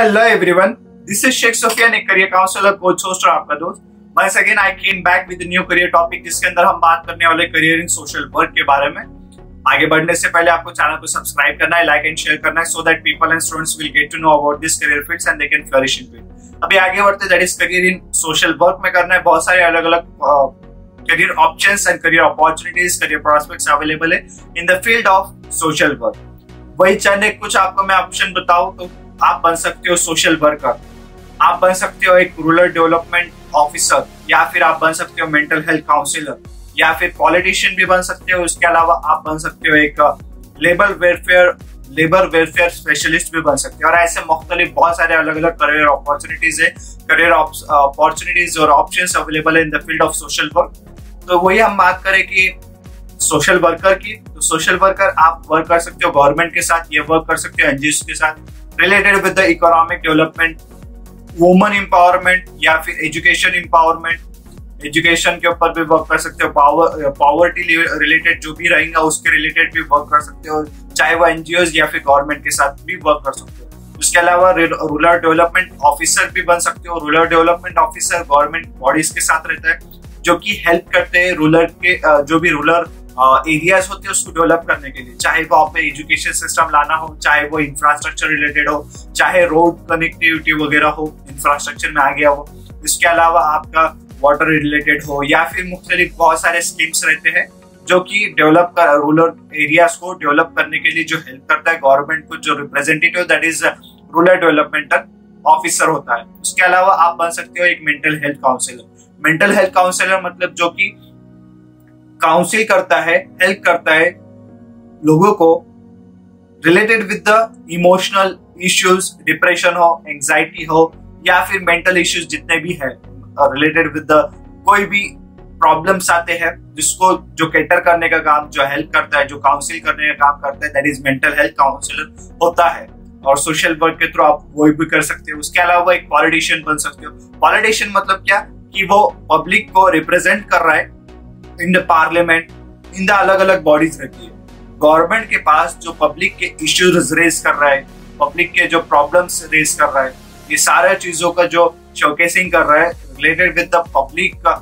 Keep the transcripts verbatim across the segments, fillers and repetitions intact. Hello everyone, this is Sheikh Sufyan, एक career counsellor, coach host और आपका दोस्त। Once again, I came back with a new career topic, जिसके अंदर हम बात करने वाले करियर इन सोशल वर्क के बारे में। आगे बढ़ने से पहले आपको चैनल को सब्सक्राइब करना है, लाइक एंड शेयर करना है, so that people and students will get to know about this career fields and they can flourish in it. अभी आगे बढ़ते that is career in social work में करना है। बहुत सारे अलग अलग career options and career opportunities, career prospects available है in the field of social work. वही चंद कुछ आपको मैं ऑप्शन बताऊं तो आप बन सकते हो सोशल वर्कर, आप बन सकते हो एक रूरल डेवलपमेंट ऑफिसर, या फिर आप बन सकते हो मेंटल हेल्थ काउंसलर, या फिर पॉलिटिशियन भी बन सकते हो। उसके अलावा आप बन सकते हो एक labour welfare labour welfare specialist भी बन सकते हो। और ऐसे मुख्तलिफ बहुत सारे अलग अलग करियर अपॉर्चुनिटीज है, करियर अपॉर्चुनिटीज और ऑप्शन अवेलेबल है in the field of social work. तो वही हम बात करें कि सोशल वर्कर की, तो सोशल वर्कर आप वर्क कर सकते हो गवर्नमेंट के साथ, ये वर्क कर सकते हो एनजीओ के साथ related with the economic development, woman empowerment, या फिर एजुकेशन एम्पावरमेंट। एजुकेशन के ऊपर भी वर्क कर सकते हो, पावर पॉवर्टी रिलेटेड जो भी रहेगा उसके रिलेटेड भी वर्क कर सकते हो, चाहे वो एनजीओ या फिर गवर्नमेंट के साथ भी वर्क कर सकते हो। उसके अलावा रूरल डेवलपमेंट ऑफिसर भी बन सकते हो। Rural development officer government bodies के साथ रहता है जो कि हेल्प करते हैं रूरल के जो भी रूरल एरियाज uh, होते हैं उसको डेवलप करने के लिए, चाहे वो आप एजुकेशन सिस्टम लाना हो, चाहे वो इंफ्रास्ट्रक्चर रिलेटेड हो, चाहे रोड कनेक्टिविटी वगैरह हो, इंफ्रास्ट्रक्चर में आ गया हो। इसके अलावा आपका वाटर रिलेटेड हो, या फिर मुख्तलिफ बहुत सारे स्कीम्स रहते हैं जो कि डेवलप कर रूरल एरियाज को डेवलप करने के लिए जो हेल्प करता है गवर्नमेंट को, जो representative that is rural development officer होता है। उसके अलावा आप बन सकते हो एक mental health counsellor. Mental health counsellor मतलब जो कि काउंसिल करता है, हेल्प करता है लोगों को related with the emotional issues, depression हो, एंजाइटी हो, या फिर मेंटल इश्यूज जितने भी है रिलेटेड विद द कोई भी प्रॉब्लम्स आते हैं, जिसको जो कैटर करने का काम, जो हेल्प करता है, जो काउंसिल करने का काम करता है, that is mental health counsellor होता है। और सोशल वर्क के थ्रू आप वो भी कर सकते हो। उसके अलावा एक पॉलिटिशियन बन सकते हो। पॉलिटिशियन मतलब क्या कि वो पब्लिक को रिप्रेजेंट कर रहा है in the parliament, in the अलग अलग बॉडीज रहती है गवर्नमेंट के पास, जो पब्लिक के इश्यूज रेज कर रहा है, पब्लिक के जो प्रॉब्लम्स रेज कर रहा है, ये सारे चीजों का जो शोकेसिंग कर रहा है रिलेटेड विद द पब्लिक का,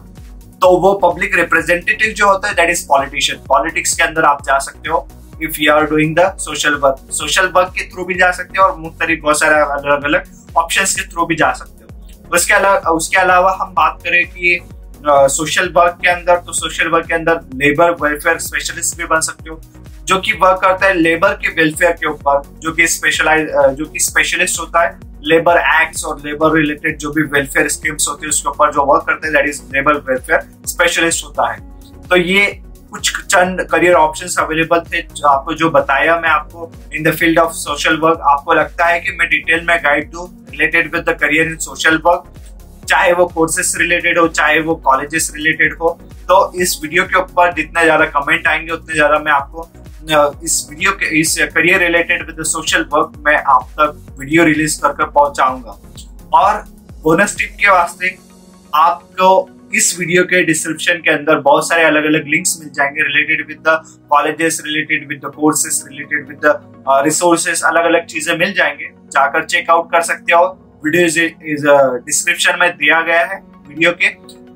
तो वो पब्लिक रिप्रेजेंटेटिव जो होता है दैट इज पॉलिटिशियन। पॉलिटिक्स के अंदर आप जा सकते हो if you are doing the social work. Social work के थ्रू भी जा सकते हो और मुख्तलिफ बहुत सारे अलग अलग ऑप्शंस के थ्रू भी जा सकते हो। उसके अलावा उसके अलावा हम बात करें कि सोशल uh, वर्क के अंदर, तो सोशल वर्क के अंदर लेबर वेलफेयर स्पेशलिस्ट भी बन सकते हो, जो कि वर्क करता है लेबर के वेलफेयर के ऊपर, जो कि स्पेशलाइज जो कि स्पेशलिस्ट होता है लेबर एक्ट्स और लेबर रिलेटेड जो भी वेलफेयर स्कीम्स होती है उसके ऊपर जो वर्क करता है that is labour welfare specialist होता है। तो ये कुछ चंद करियर ऑप्शंस अवेलेबल थे जो आपको जो बताया मैं आपको in the field of social work. आपको लगता है कि मैं डिटेल में गाइड दूं related with the career in social work, चाहे वो कोर्सेस रिलेटेड हो, चाहे वो कॉलेजेस रिलेटेड हो, तो इस वीडियो के ऊपर जितना ज्यादा कमेंट आएंगे उतने ज्यादा मैं आपको इस वीडियो के इस career related with social work मैं आप तक वीडियो रिलीज कर कर पहुंचाऊंगा। और बोनस टिप के वास्ते आपको इस वीडियो के डिस्क्रिप्शन के अंदर बहुत सारे अलग अलग लिंक्स मिल जाएंगे related with the colleges, related with the courses, related with the resources, अलग अलग चीजें मिल जाएंगे, जाकर चेकआउट कर सकते हो। वीडियो डिस्क्रिप्शन में दिया गया है वीडियो के।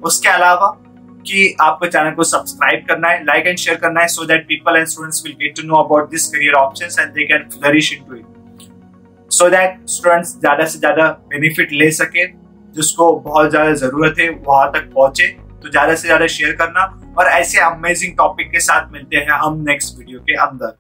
उसके अलावा कि आपको चैनल को सब्सक्राइब करना है, लाइक एंड शेयर करना है, so that people and students will get to know about this career options and they can flourish into it, so that students ज्यादा से ज्यादा बेनिफिट ले सके, जिसको बहुत ज्यादा जरूरत है वहां तक पहुंचे। तो ज्यादा से ज्यादा शेयर करना, और ऐसे अमेजिंग टॉपिक के साथ मिलते हैं हम नेक्स्ट वीडियो के अंदर।